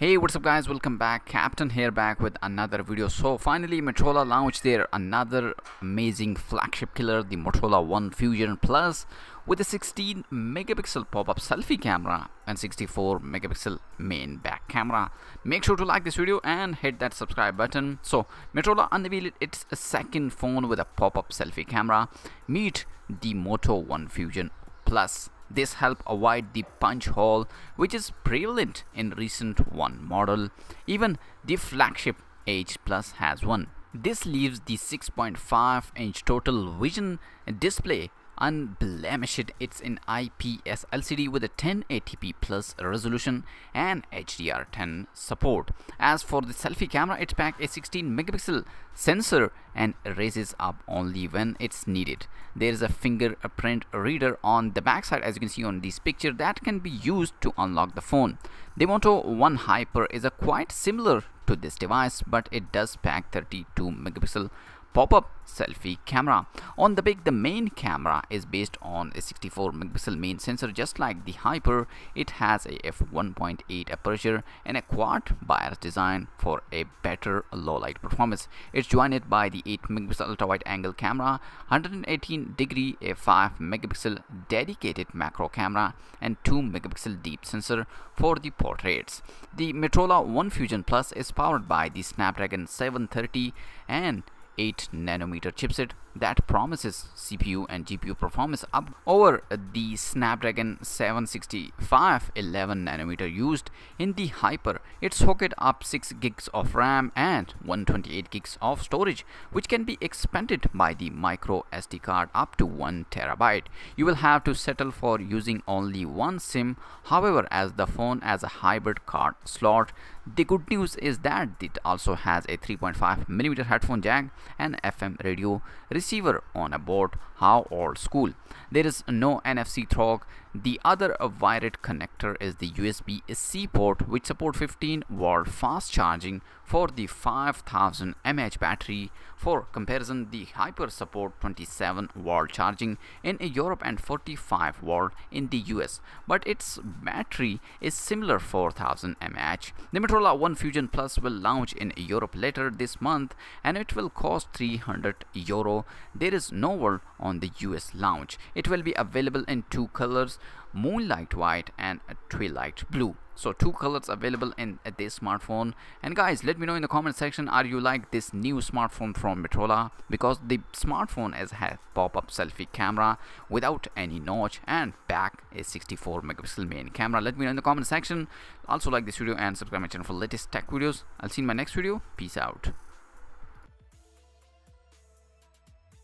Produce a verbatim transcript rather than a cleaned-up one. Hey, what's up guys, welcome back. Captain here, back with another video. So finally Motorola launched their another amazing flagship killer, the Motorola One Fusion Plus, with a sixteen megapixel pop-up selfie camera and sixty-four megapixel main back camera. Make sure to like this video and hit that subscribe button. So Motorola unveiled its second phone with a pop-up selfie camera. Meet the Moto One Fusion Plus. This helped avoid the punch hole which is prevalent in recent One model. Even the flagship Edge+ has one. This leaves the six point five inch total vision display unblemished. It's an I P S L C D with a ten eighty p plus resolution and H D R ten support. As for the selfie camera, it packs a sixteen megapixel sensor and raises up only when it's needed. There is a fingerprint reader on the backside, as you can see on this picture, that can be used to unlock the phone. The Moto One Hyper is a quite similar to this device, but it does pack thirty-two megapixel pop-up selfie camera. On the big, the main camera is based on a sixty-four megapixel main sensor, just like the Hyper. It has a f one point eight aperture and a quad bias design for a better low light performance. It's joined by the eight megapixel ultra wide angle camera, one hundred eighteen degree a five megapixel dedicated macro camera, and two megapixel deep sensor for the portraits. The Motorola One Fusion Plus is powered by the Snapdragon seven thirty and eight nanometer chipset that promises C P U and G P U performance up over the Snapdragon seven sixty-five eleven nanometer used in the Hyper. It sockets up six gigs of RAM and one hundred twenty-eight gigs of storage, which can be expanded by the micro S D card up to one terabyte. You will have to settle for using only one SIM, however, as the phone has a hybrid card slot. The good news is that it also has a three point five millimeter headphone jack and F M radio receiver on a board. How old school. There is no N F C throck. The other wired connector is the U S B C port, which supports fifteen watt fast charging for the five thousand milliamp hour battery. For comparison, the Hyper supports twenty-seven watt charging in Europe and forty-five watt in the U S, but its battery is similar, four thousand milliamp hour. The Motorola One Fusion Plus will launch in Europe later this month and it will cost three hundred euro. There is no word on the U S launch. It will be available in two colors, moonlight white and twilight blue. So two colors available in this smartphone. And guys, let me know in the comment section, are you like this new smartphone from Motorola? Because the smartphone has a pop-up selfie camera without any notch and back a sixty-four megapixel main camera. Let me know in the comment section. Also like this video and subscribe my channel for latest tech videos. I'll see you in my next video. Peace out.